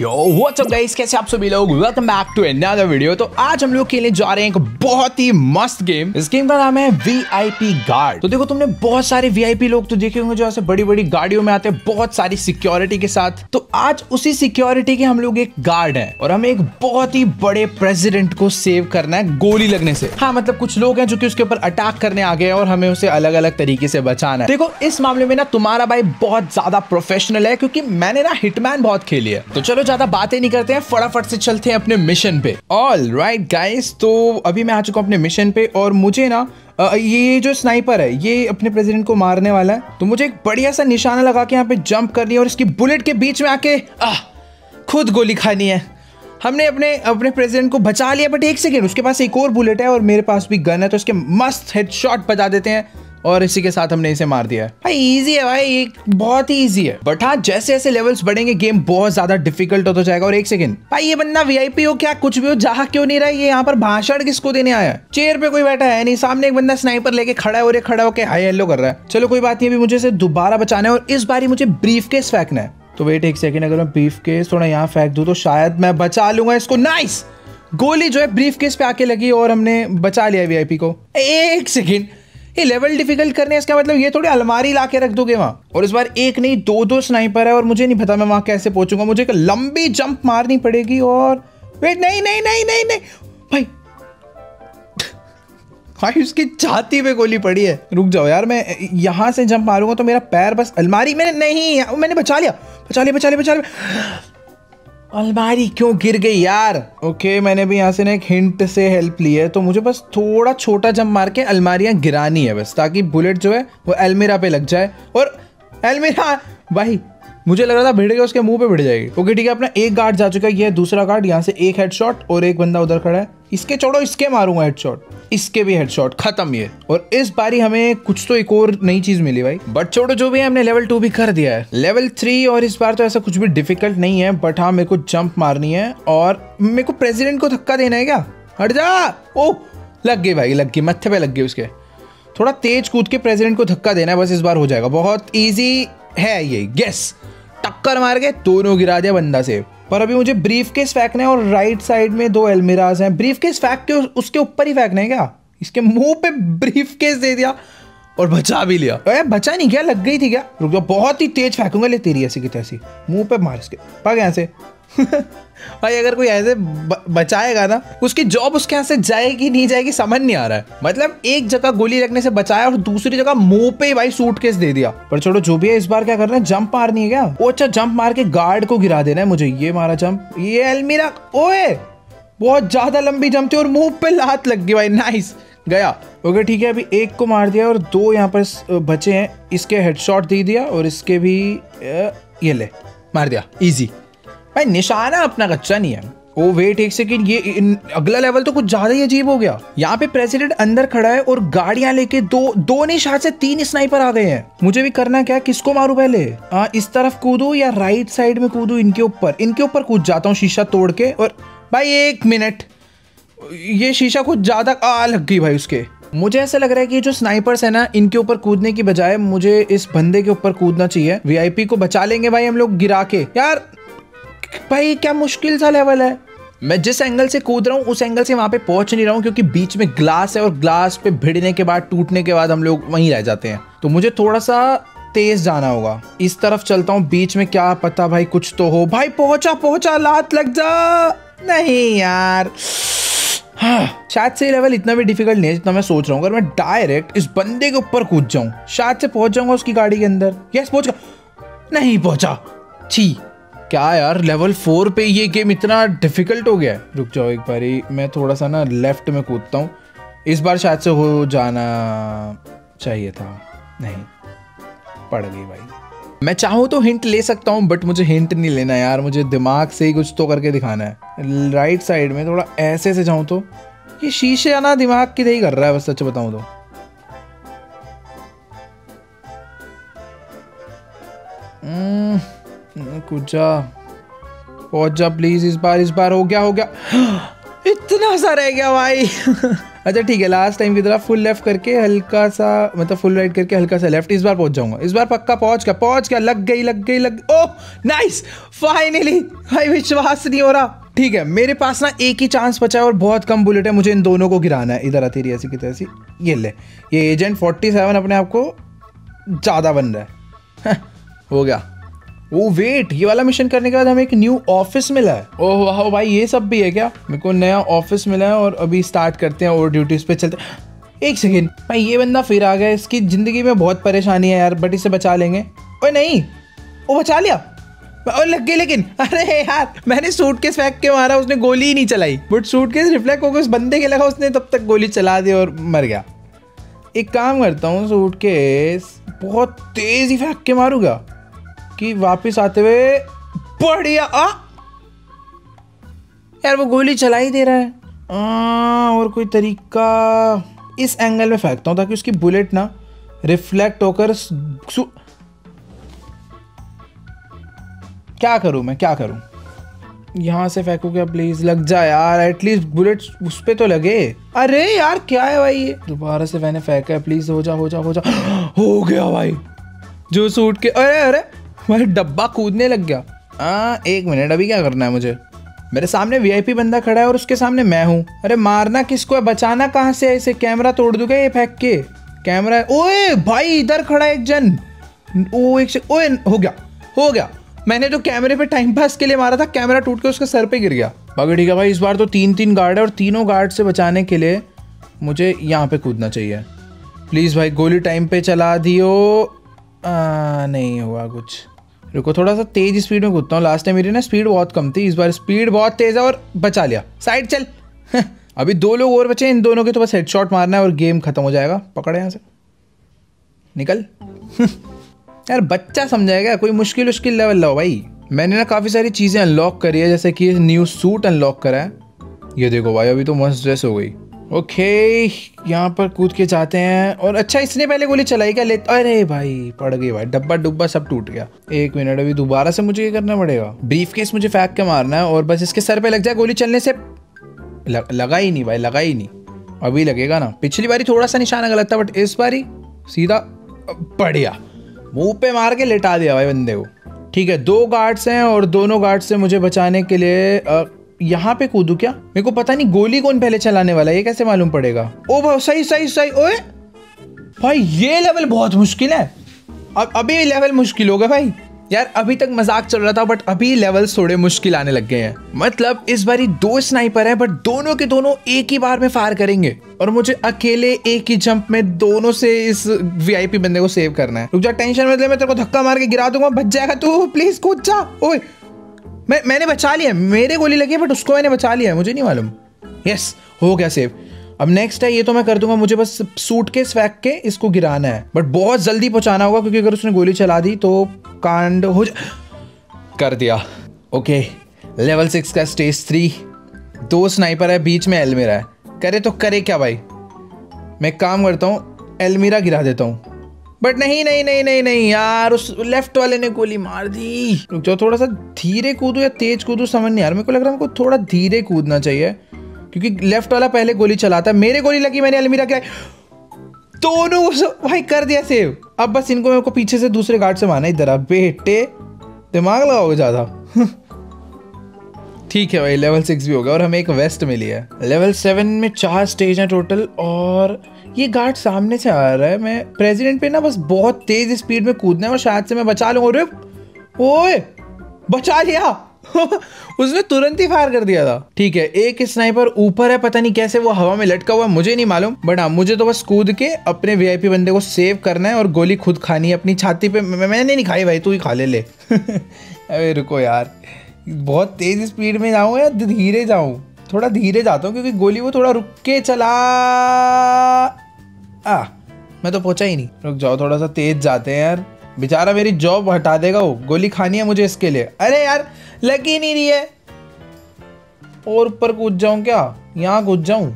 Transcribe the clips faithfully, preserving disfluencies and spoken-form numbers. Yo what's up guys, कैसे आप सभी लोग, welcome back to another video. तो आज हम लोग खेलने जा रहे हैं एक बहुत ही मस्त गेम। इस गेम का नाम है वीआईपी गार्ड। तो देखो, तुमने बहुत सारे वीआईपी लोग तो देखे होंगे जो ऐसे बड़ी बड़ी गाड़ियों में आते हैं बहुत सारी सिक्योरिटी के साथ। तो आज उसी सिक्योरिटी के हम लोग एक गार्ड है और हमें एक बहुत ही बड़े प्रेसिडेंट को सेव करना है गोली लगने से। हाँ, मतलब कुछ लोग हैं जो कि उसके ऊपर अटैक करने आ गए और हमें उसे अलग अलग तरीके से बचाना है। देखो, इस मामले में ना तुम्हारा भाई बहुत ज्यादा प्रोफेशनल है क्योंकि मैंने ना हिटमैन बहुत खेली है। तो चलो ज्यादा बातें नहीं करते हैं, फटाफट से चलते हैं अपने मिशन पे। ऑल राइट गाइस, तो अभी मैं आ चुका हूँ अपने मिशन पे और मुझे ना आ, ये जो स्नाइपर है ये अपने प्रेसिडेंट को मारने वाला है। तो मुझे एक बढ़िया सा निशाना लगा के यहाँ पे जंप करनी है और इसकी बुलेट के बीच में आके आ, खुद गोली खानी है। हमने अपने अपने प्रेसिडेंट को बचा लिया, बट एक सेकेंड, उसके पास एक और बुलेट है और मेरे पास भी गन है, तो इसके मस्त हेडशॉट बजा देते हैं और इसी के साथ हमने इसे मार दिया है। भाई इजी है भाई, बहुत ही इजी है। बट हाँ, जैसे जैसे लेवल्स बढ़ेंगे गेम बहुत ज्यादा डिफिकल्ट होता जाएगा। और एक सेकंड, भाई ये बंदा वीआईपी हो क्या कुछ भी हो जा क्यों नहीं रहा है? ये यहाँ पर भाषण किसको देने आया है? चेयर पे कोई बैठा है नहीं, सामने एक बंदा स्नाइपर लेके खड़ा है और ये खड़ा होकर हाई हेलो कर रहा है। चलो कोई बात नहीं, अभी मुझे इसे दोबारा बचाना है और इस बार ही मुझे ब्रीफ केस फेंकना है। तो वेट एक सेकेंड, अगर मैं ब्रीफ केस थोड़ा यहाँ फेंक दूँ तो शायद मैं बचा लूंगा इसको। नाइस, गोली जो है ब्रीफ केस पे आके लगी और हमने बचा लिया वीआईपी को। एक सेकेंड, ये लेवल डिफिकल्ट करने इसका मतलब ये थोड़ी अलमारी लाके रख दोगे वहाँ। और इस बार एक नहीं दो दो स्नाइपर है और मुझे नहीं पता मैं वहाँ कैसे पहुँचूंगा। मुझे एक लंबी जंप मारनी पड़ेगी और वेट, नहीं नहीं नहीं नहीं नहीं भाई भाई उसकी छाती पे गोली पड़ी है। रुक जाओ यार, मैं यहाँ से जंप मारूंगा तो मेरा पैर बस अलमारी में नहीं। मैंने बचा लिया बचा लिया बचा लिया बचा लिया अलमारी क्यों गिर गई यार? ओके, मैंने भी यहाँ से ना एक हिंट से हेल्प ली है, तो मुझे बस थोड़ा छोटा जंप मार के अलमारियाँ गिरानी है बस, ताकि बुलेट जो है वो अलमीरा पे लग जाए। और अलमीरा, भाई मुझे लग रहा था भिड़ गया, उसके मुंह पे भिड़ जाएगी। ओके ठीक है, अपना एक गार्ड जा चुका है, ये दूसरा गार्ड। यहाँ से एक हेडशॉट और एक बंदा उधर खड़ा है, इसके छोड़ो इसके मारूंगा हेडशॉट, इसके भी हेडशॉट, खत्म ये। और इस बारी हमें कुछ तो एक और नई चीज मिली भाई, बट छोड़ो जो भी है, हमने लेवल टू भी कर दिया है, लेवल थ्री। और इस बार तो ऐसा कुछ भी डिफिकल्ट नहीं है, बट हाँ मेरे को जंप मारनी है और मेरे को प्रेसिडेंट को धक्का देना है क्या? हट जा। ओ लग गई भाई, लग गई, मत्थे पे लग गई उसके। थोड़ा तेज कूद के प्रेसिडेंट को धक्का देना है बस, इस बार हो जाएगा। बहुत ईजी है ये, गेस टक्कर मार के दोनों गिरा दिया बंदा से। पर अभी मुझे ब्रीफ केस फेंकना है और राइट साइड में दो अलमीराज हैं, ब्रीफ केस फेंक के उसके ऊपर ही फेंकना है क्या? इसके मुंह पे ब्रीफ केस दे दिया और बचा भी लिया। अरे बचा नहीं क्या, लग गई थी क्या? रुक जाओ, बहुत ही तेज फेंकूंगा, ले तेरी ऐसी की तैसी, मुंह पे मार इसके, भाग यहाँ से। भाई अगर कोई ऐसे बचाएगा ना, उसकी जॉब उसके यहाँ से जाएगी नहीं जाएगी समझ नहीं आ रहा है। मतलब एक जगह गोली लगने से बचाया और दूसरी जगह मुंह पे भाई सूटकेस दे दिया। पर छोड़ो जो भी है, इस बार क्या करना है, जंप मारनी है क्या? ओ अच्छा, जंप मार के गार्ड को गिरा देना है मुझे। ये मारा जंप, ये अलमीरा, ओए बहुत ज्यादा लंबी जंप थी और मुंह पे लात लग गई भाई। नाइस, गया। ओके ठीक है, अभी एक को मार दिया और दो यहाँ पर बचे हैं, इसके हेडशॉट दे दिया और इसके भी, ये ले मार दिया, इजी भाई, निशाना अपना कच्चा नहीं है। ओ वेट एक सेकेंड, ये इन, अगला लेवल तो कुछ ज्यादा ही अजीब हो गया। यहाँ पे प्रेसिडेंट अंदर खड़ा है और गाड़ियां लेके दो दो नहीं शायद से तीन स्नाइपर आ गए हैं। मुझे भी करना क्या, किसको मारू पहले? आ, इस तरफ कूदू या राइट साइड में कूदू? इनके ऊपर इनके ऊपर कूद जाता हूँ शीशा तोड़ के। और भाई एक मिनट, ये शीशा कुछ ज्यादा आ लग गई भाई उसके। मुझे ऐसा लग रहा है कि जो स्नाइपर्स है ना, इनके ऊपर कूदने की बजाय मुझे इस बंदे के ऊपर कूदना चाहिए। वीआईपी को बचा लेंगे भाई हम लोग गिरा के। यार भाई क्या मुश्किल सा लेवल है, मैं जिस एंगल से कूद रहा हूँ उस एंगल से वहाँ पे पहुँच नहीं रहा हूँ क्योंकि बीच में ग्लास है और ग्लास पे भिड़ने के बाद, टूटने के बाद हम लोग वहीं रह जाते हैं। तो मुझे थोड़ा सा तेज जाना होगा, इस तरफ चलता हूँ, बीच में क्या पता भाई कुछ तो हो। भाई पहुँचा पहुँचा, लात लग जा। नहीं यार, हाँ शायद से लेवल इतना भी डिफिकल्ट नहीं है जितना मैं सोच रहा हूँ। अगर मैं डायरेक्ट इस बंदे के ऊपर कूद जाऊँ शायद से पहुँच जाऊँगा उसकी गाड़ी के अंदर। यस पहुँचा, नहीं पहुँचा, छी क्या यार, लेवल फोर पे ये गेम इतना डिफिकल्ट हो गया है। रुक जाओ एक बारी, मैं थोड़ा सा ना लेफ्ट में कूदता हूँ, इस बार शायद से हो जाना चाहिए था, नहीं पड़ गई भाई। मैं चाहूँ तो हिंट ले सकता हूँ बट मुझे हिंट नहीं लेना यार, मुझे दिमाग से ही कुछ तो करके दिखाना है। राइट साइड में थोड़ा ऐसे से जाऊँ तो ये शीशे आना दिमाग की नहीं कर रहा है बस, सच बताऊँ तो। कुछ जा, पहुंच जा प्लीज, इस बार इस बार हो गया हो गया। इतना सा रह गया भाई। अच्छा ठीक है, लास्ट टाइम की तरह फुल लेफ्ट करके हल्का सा, मतलब फुल राइट करके हल्का सा लेफ्ट। इस बार पहुंच जाऊंगा, इस बार पक्का पहुंच गया। पहुंच गया, लग गई लग गई लग। ओह नाइस, फाइनली भाई, विश्वास नहीं हो रहा। ठीक है, मेरे पास ना एक ही चांस बचा है और बहुत कम बुलेट है, मुझे इन दोनों को गिराना है। इधर आती रही ऐसी की तैसी। ये ले, ये एजेंट फोर्टी सेवन अपने आप को ज़्यादा बन रहा है। हो गया। वो वेट, ये वाला मिशन करने के बाद हमें एक न्यू ऑफिस मिला है। ओह वाह भाई, ये सब भी है क्या? मेरे को नया ऑफिस मिला है और अभी स्टार्ट करते हैं और ड्यूटीज पे चलते हैं। एक सेकेंड भाई, ये बंदा फिर आ गया। इसकी ज़िंदगी में बहुत परेशानी है यार, बट इसे बचा लेंगे। ओए नहीं, वो बचा लिया और लग गई। लेकिन अरे यार, मैंने सूटकेस फेंक के मारा, उसने गोली ही नहीं चलाई। बट सूटकेस रिफ्लेक्ट होकर उस बंदे के लगा, उसने तब तक गोली चला दी और मर गया। एक काम करता हूँ, सूटकेस बहुत तेज़ ही फेंक के मारूंगा कि वापस आते हुए। बढ़िया। आ यार, वो गोली चला ही दे रहा है। आ, और कोई तरीका? इस एंगल में फेंकता हूँ ताकि उसकी बुलेट ना रिफ्लेक्ट होकर। क्या करूं मैं, क्या करूं? यहाँ से फेंकू क्या? प्लीज़ लग जा यार, एटलीस्ट बुलेट उस पर तो लगे। अरे यार, क्या है भाई ये? दोबारा से मैंने फेंका है, प्लीज़ हो जा हो जा हो जा। हो गया भाई, जो सूट के। अरे अरे, मेरा डब्बा कूदने लग गया। आ, एक मिनट, अभी क्या करना है मुझे? मेरे सामने वीआईपी बंदा खड़ा है और उसके सामने मैं हूँ। अरे मारना किसको है, बचाना कहाँ से है इसे? कैमरा तोड़ दूंगा ये फेंक के। कैमरा, ओए भाई इधर खड़ा एक जन। ओ एक, ओए हो गया हो गया। मैंने जो कैमरे पे टाइम पास के लिए मारा था, कैमरा टूट के उसके सर पे गिर गया। बाकी ठीक है भाई, इस बार तो तीन तीन गार्ड है और तीनों गार्ड से बचाने के लिए मुझे यहाँ पे कूदना चाहिए। प्लीज़ भाई, गोली टाइम पे चला दियो। आ, नहीं हुआ कुछ। रुको, थोड़ा सा तेज स्पीड में कूदता हूँ। लास्ट टाइम मेरी ना स्पीड बहुत कम थी, इस बार स्पीड बहुत तेज़ है और बचा लिया। साइड चल। अभी दो लोग और बचे, इन दोनों के तो बस हेडशॉट मारना है और गेम खत्म हो जाएगा। पकड़े यहाँ से, निकल। यार बच्चा समझाएगा। कोई मुश्किल मुश्किल लेवल लाओ भाई। मैंने ना काफ़ी सारी चीज़ें अनलॉक करी है, जैसे कि न्यू सूट अनलॉक करा है। ये देखो भाई, अभी तो मस्त ड्रेस हो गई। ओके, यहाँ पर कूद के जाते हैं। और अच्छा, इसने पहले गोली चलाई क्या? ले, अरे भाई पड़ गई भाई, डब्बा डुब्बा सब टूट गया। एक मिनट, अभी दोबारा से मुझे ये करना पड़ेगा। ब्रीफकेस मुझे फेंक के मारना है और बस इसके सर पर लग जाए गोली चलने से। लग, लगा ही नहीं भाई, लगा ही नहीं। अभी लगेगा ना? पिछली बारी थोड़ा सा निशाना गलत था, बट इस बारी सीधा। बढ़िया, मुंह पे मार के लेटा दिया भाई बंदे को। ठीक है, दो गार्ड्स हैं और दोनों गार्ड्स से मुझे बचाने के लिए यहाँ पे कूदू क्या? मेरे को पता नहीं गोली कौन पहले चलाने वाला है, ये कैसे मालूम पड़ेगा? ओ भाई, सही सही सही। ओए भाई, ये लेवल बहुत मुश्किल है। अब अभी लेवल मुश्किल हो गया भाई। यार अभी तक मजाक चल रहा था, बट अभी लेवल्स थोड़े मुश्किल आने लग गए हैं। मतलब इस बारी दो स्नाइपर हैं, बट दोनों के दोनों एक ही बार में फायर करेंगे और मुझे अकेले एक ही जंप में दोनों से इस वीआईपी बंदे को सेव करना है। रुक जा, टेंशन मत ले, मैं तेरे को धक्का मार के गिरा दूंगा, बच जाएगा तू। प्लीज कूद जा। ओए, मैं मैंने बचा लिया। मेरे गोली लगी है बट उसको मैंने बचा लिया है, मुझे नहीं मालूम। यस, हो गया सेव। अब नेक्स्ट है, ये तो मैं कर दूंगा। मुझे बस सूटकेस फेंक के इसको गिराना है, बट बहुत जल्दी पहुंचाना होगा क्योंकि अगर उसने गोली चला दी तो कांड हो जा। कर दिया। ओके, लेवल सिक्स का स्टेज थ्री। दो स्नाइपर है, बीच में एलमीरा है। करे तो करे क्या भाई? मैं काम करता हूँ, एलमीरा गिरा देता हूँ। बट नहीं नहीं नहीं नहीं नहीं यार, उस लेफ्ट वाले ने गोली मार दी। जो थोड़ा सा धीरे कूदू या तेज कूदू समझ नहीं यार। मेरे को लग रहा है मेरे को थोड़ा धीरे कूदना चाहिए क्योंकि लेफ्ट वाला पहले गोली चलाता है। मेरे गोली लगी, मैंने अलमीरा क्या दोनों को भाई कर दिया सेव। अब बस इनको मेरे को पीछे से दूसरे गार्ड से मारना। इधर बेटे, दिमाग लगाओगे ज़्यादा। ठीक है भाई, लेवल सिक्स भी हो गया और हमें एक वेस्ट मिली है। लेवल सेवन में चार स्टेज हैं टोटल और ये गार्ड सामने से आ रहा है। मैं प्रेसिडेंट पे ना बस बहुत तेज़ स्पीड में कूदना है और शायद से मैं बचा लूँगा। ओए, बचा लिया। उसने तुरंत ही फायर कर दिया था। ठीक है, एक स्नाइपर ऊपर है, पता नहीं कैसे वो हवा में लटका हुआ है, मुझे नहीं मालूम। बट हाँ, मुझे तो बस कूद के अपने वीआईपी बंदे को सेव करना है और गोली खुद खानी है अपनी छाती पे। मैंने नहीं खाई भाई, तू ही खा ले ले। अरे रुको यार, बहुत तेज स्पीड में जाऊँ या धीरे जाऊँ? थोड़ा धीरे जाता हूँ क्योंकि गोली वो थोड़ा रुक के चला। आ, मैं तो पहुँचा ही नहीं। रुक जाओ, थोड़ा सा तेज जाते हैं यार, बेचारा मेरी जॉब हटा देगा वो। गोली खानी है मुझे इसके लिए। अरे यार, लग ही नहीं रही है। और ऊपर कूद जाऊं क्या? यहाँ कूद जाऊं,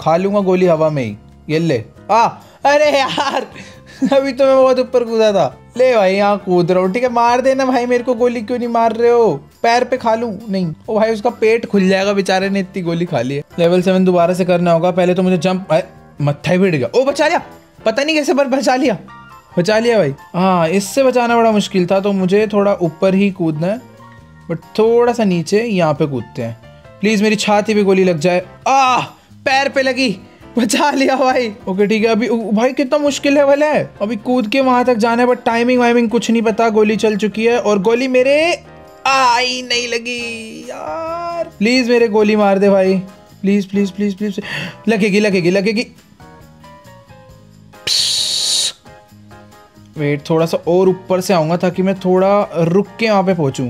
खा लूंगा गोली हवा में ही। ये ले। आ, अरे यार, अभी तो मैं बहुत ऊपर कूदा था। ले भाई, यहाँ कूद रहा हूँ। ठीक है, मार देना भाई मेरे को। गोली क्यों नहीं मार रहे हो? पैर पे खा लूं? नहीं, ओ भाई उसका पेट खुल जाएगा, बेचारे ने इतनी गोली खा ली है। लेवल सेवन दोबारा से करना होगा। पहले तो मुझे जंप, मत्था ही भिड़ गया। ओ बचा लिया, पता नहीं कैसे पर बचा लिया, बचा लिया भाई। हाँ, इससे बचाना बड़ा मुश्किल था। तो मुझे थोड़ा ऊपर ही कूदना है, बट थोड़ा सा नीचे यहाँ पे कूदते हैं। प्लीज़ मेरी छाती पे गोली लग जाए। आ, पैर पे लगी, बचा लिया भाई। ओके ठीक है, अभी भाई कितना मुश्किल है वाला है। अभी कूद के वहाँ तक जाना है, बट टाइमिंग वाइमिंग कुछ नहीं पता। गोली चल चुकी है और गोली मेरे आई नहीं लगी। यार प्लीज़ मेरे गोली मार दे भाई, प्लीज़ प्लीज़ प्लीज़ प्लीज़। लगेगी लगेगी लगेगी, वेट थोड़ा सा और ऊपर से आऊँगा ताकि मैं थोड़ा रुक के वहाँ पे पहुँचूँ।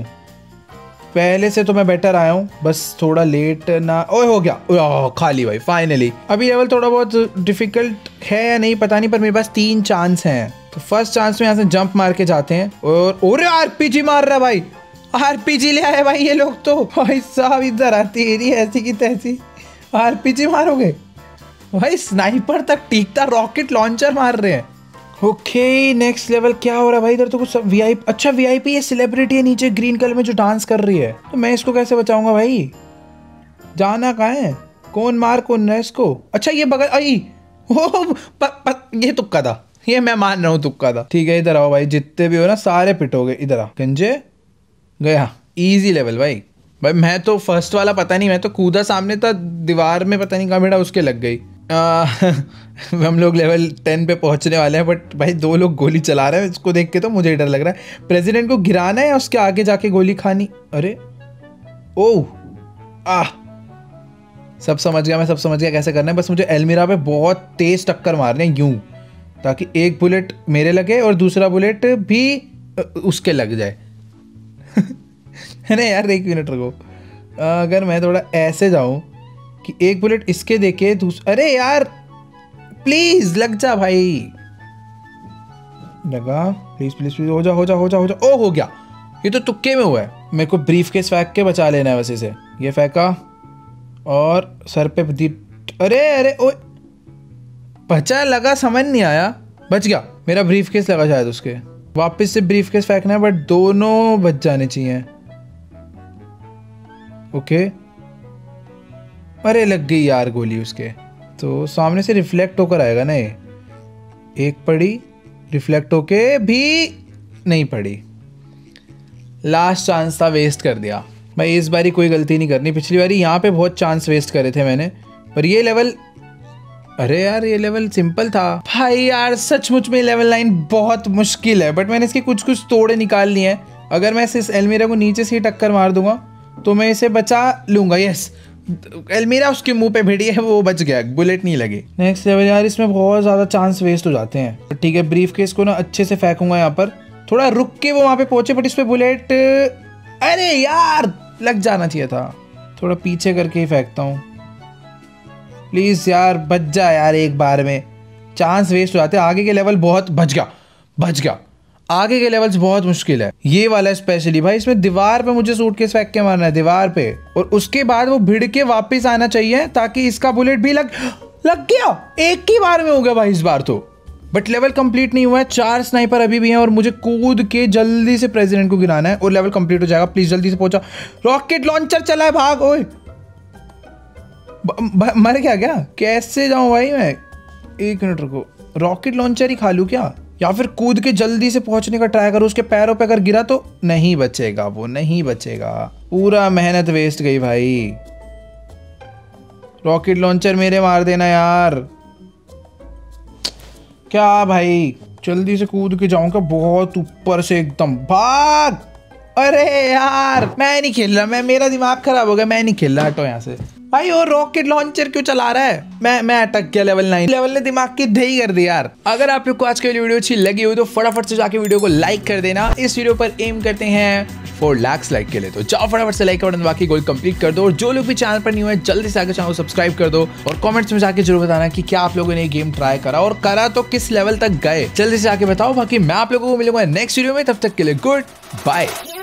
पहले से तो मैं बेटर आया हूँ, बस थोड़ा लेट ना। ओए हो गया, ओह खाली भाई फाइनली। अभी लेवल थोड़ा बहुत डिफिकल्ट है या नहीं पता नहीं, पर मेरे पास तीन चांस हैं। तो फर्स्ट चांस में यहाँ से जंप मार के जाते हैं और और आरपीजी मार रहा है भाई। आरपीजी ले आए भाई ये लोग तो। भाई साहब इधर आती है ऐसी की तैसी, आरपीजी मारोगे भाई। स्नाइपर तक टीकता रॉकेट लॉन्चर मार रहे हैं। ओके नेक्स्ट लेवल क्या हो रहा है भाई इधर तो कुछ सब वी आई। अच्छा वी आई पी है, सेलिब्रिटी है नीचे ग्रीन कलर में जो डांस कर रही है। तो मैं इसको कैसे बचाऊंगा भाई? जाना कहाँ है? कौन मार कौन है इसको? अच्छा ये बगल आई, हो ये तुक्का था, ये मैं मान रहा हूँ तुक्का था। ठीक है इधर आओ भाई, जितने भी हो ना सारे पिटोगे। इधर आओ गंजे, गया ईजी लेवल भाई। भाई मैं तो फर्स्ट वाला पता नहीं, मैं तो कूदा सामने था दीवार में, पता नहीं कहाँ बेटा उसके लग गई। आ, हम लोग लेवल टेन पे पहुंचने वाले हैं, बट भाई दो लोग गोली चला रहे हैं। इसको देख के तो मुझे डर लग रहा है। प्रेसिडेंट को गिराना है या उसके आगे जाके गोली खानी? अरे ओह आ, सब समझ गया मैं, सब समझ गया कैसे करना है। बस मुझे एलमीरा पे बहुत तेज़ टक्कर मारने है यूं, ताकि एक बुलेट मेरे लगे और दूसरा बुलेट भी उसके लग जाए। है ना यार, एक मिनट रुको। अगर मैं थोड़ा ऐसे जाऊँ कि एक बुलेट इसके देके दूसरा, अरे यार प्लीज लग जा भाई, लगा प्लीज प्लीज प्लीज। हो जा हो जा हो जा हो जा। ओ हो गया, ये तो तुक्के में हुआ है। मेरे को ब्रीफ केस फेंक के बचा लेना है। वैसे से ये फेंका और सर पे दीप, अरे अरे ओ बचा, लगा समझ नहीं आया, बच गया। मेरा ब्रीफ केस लगा शायद उसके, वापस से ब्रीफ केस फेंकना है, बट दोनों बच जाने चाहिए। ओके अरे लग गई यार गोली उसके। तो सामने से रिफ्लेक्ट होकर आएगा ना ये, एक पड़ी रिफ्लेक्ट होके भी नहीं पड़ी। लास्ट चांस था, वेस्ट कर दिया भाई। इस बारी कोई गलती नहीं करनी। पिछली बारी यहाँ पे बहुत चांस वेस्ट करे थे मैंने, पर ये लेवल, अरे यार ये लेवल सिंपल था भाई। यार सचमुच में लेवल नाइन बहुत मुश्किल है, बट मैंने इसके कुछ कुछ तोड़े निकाल लिए हैं। अगर मैं इस एलमीरा को नीचे से ही टक्कर मार दूंगा तो मैं इसे बचा लूँगा। यस एलमीरा उसके मुंह पे भिड़ी है, वो बच गया, बुलेट नहीं लगी। नेक्स्ट लेवल यार, इसमें बहुत ज़्यादा चांस वेस्ट हो जाते हैं। ठीक है ब्रीफ केस को ना अच्छे से फेंकूंगा यहाँ पर, थोड़ा रुक के वो वहाँ पे पहुँचे, बट इस पर बुलेट, अरे यार लग जाना चाहिए था। थोड़ा पीछे करके ही फेंकता हूँ। प्लीज़ यार बच जा यार, एक बार में चांस वेस्ट हो जाते हैं। आगे के लेवल बहुत, बच गया बच गया। आगे के लेवल्स बहुत मुश्किल है, ये वाला स्पेशली भाई। इसमें दीवार पे मुझे सूटकेस फेंक के मारना है, दीवार पे, और उसके बाद वो भिड़ के वापस आना चाहिए ताकि इसका बुलेट भी लग लग गया। एक ही बार में हो गया भाई इस बार तो, बट लेवल कंप्लीट नहीं हुआ है। चार स्नाइपर अभी भी हैं और मुझे कूद के जल्दी से प्रेसिडेंट को गिराना है और लेवल कंप्लीट हो जाएगा। प्लीज जल्दी से पहुंचा। रॉकेट लॉन्चर चला है, भाग। ओए मर गया क्या? कैसे जाऊँ भाई मैं? एक मिनट रुको, रॉकेट लॉन्चर ही खा लूँ क्या, या फिर कूद के जल्दी से पहुंचने का ट्राई करो। उसके पैरों पे अगर गिरा तो नहीं बचेगा, वो नहीं बचेगा। पूरा मेहनत वेस्ट गई भाई। रॉकेट लॉन्चर मेरे मार देना यार, क्या भाई। जल्दी से कूद के जाऊंगा बहुत ऊपर से एकदम, भाग। अरे यार मैं नहीं खेल रहा, मैं, मेरा दिमाग खराब हो गया, मैं नहीं खेल रहा। हटो यहाँ से भाई। और रॉकेट लॉन्चर क्यों चला रहा है? मैं मैं अटक गया लेवल नाइन। लेवल ने दिमाग की दही कर दी यार। अगर आप लोग को आज की वीडियो अच्छी लगी हुई तो फटाफट से जाके वीडियो को लाइक कर देना। इस वीडियो पर एम करते हैं फोर लाख लाइक के लिए, तो जाओ फटाफट से लाइक बटन बाकी गोल कंप्लीट कर दो। और जो लोग भी चैनल पर न्यू है जल्दी से आगे चैनल को सब्सक्राइब कर दो और कमेंट्स में जाके जरूर बताना कि क्या आप लोगों ने गेम ट्राई करा और करा तो किस लेवल तक गए। जल्दी से आके बताओ, बाकी मैं आप लोगों को मिलूंगा नेक्स्ट वीडियो में। तब तक के लिए गुड बाय।